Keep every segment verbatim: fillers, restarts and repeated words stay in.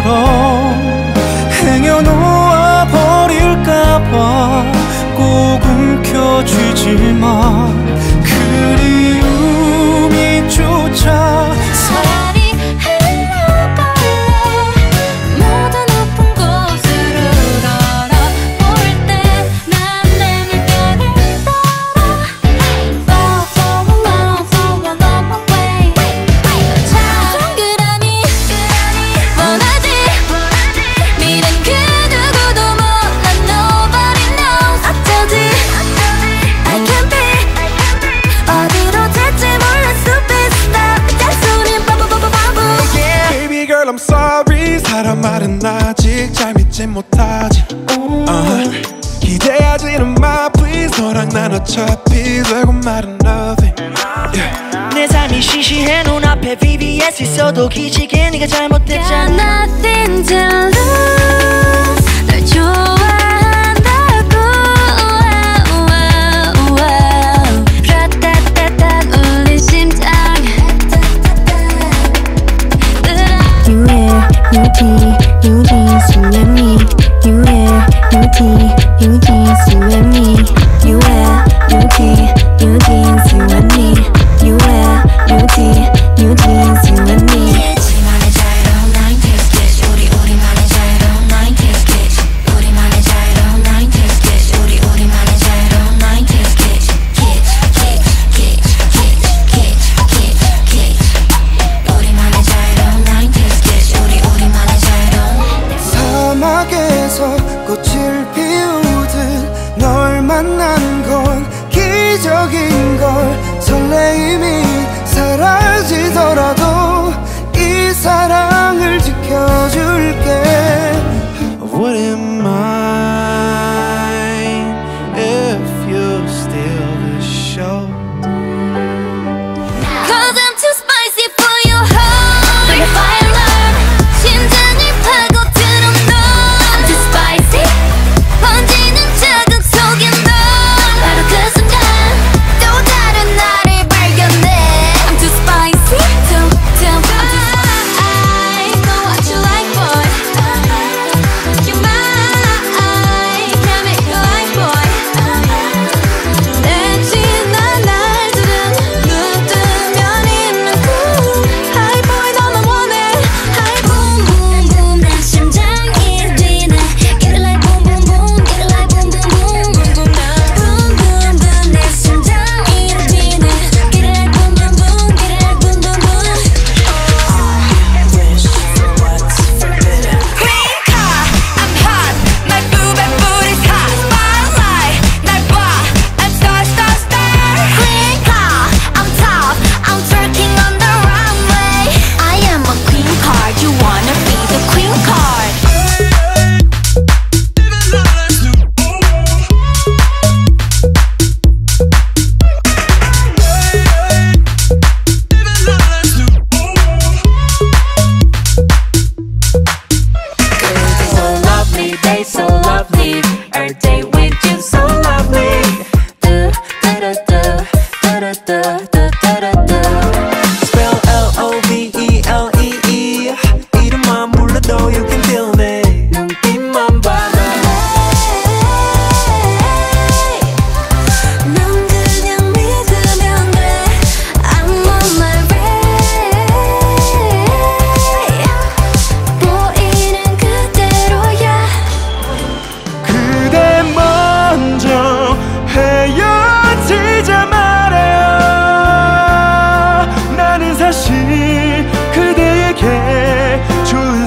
것처럼 행여놓아 버릴까봐 꼭 움켜쥐지만 그리움이 쫓아 살이 흘러갈래 모든 높은 곳으로 날아올 때 난 내 물결을 따라 Fall, fall alone, fall a long way. 동그라미 원하지 미련 그 누구도 몰라 Nobody knows 어쩌지 I can't be 어디로 될지 몰라 Superstar 딴소린 바보바보바보 Baby girl I'm sorry 사람 말은 아직 잘 믿지 못하지 uh-huh. 기대하지는 마 please 너랑 난 어차피 되고 말은 nothing yeah. 내 삶이 시시해 눈앞에 브이에스 있어도 기지개 네가 잘못했잖아 Got nothing to lose 널 좋아한다고 wow, wow, wow. 라따따따 울린 심장 You yeah, you did, you did, so let me You yeah, you did, you did, so let me You yeah, you did, you did, so let me You yeah, you did, you did, so let me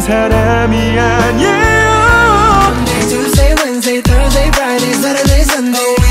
사람이 아니에요 Monday, Tuesday, Wednesday, Thursday, Friday, Saturday, Sunday